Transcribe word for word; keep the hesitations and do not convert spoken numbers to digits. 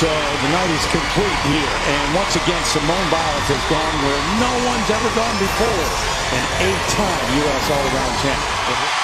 So the night is complete here. And once again, Simone Biles has gone where no one's ever gone before. An eight-time U S all-around champ.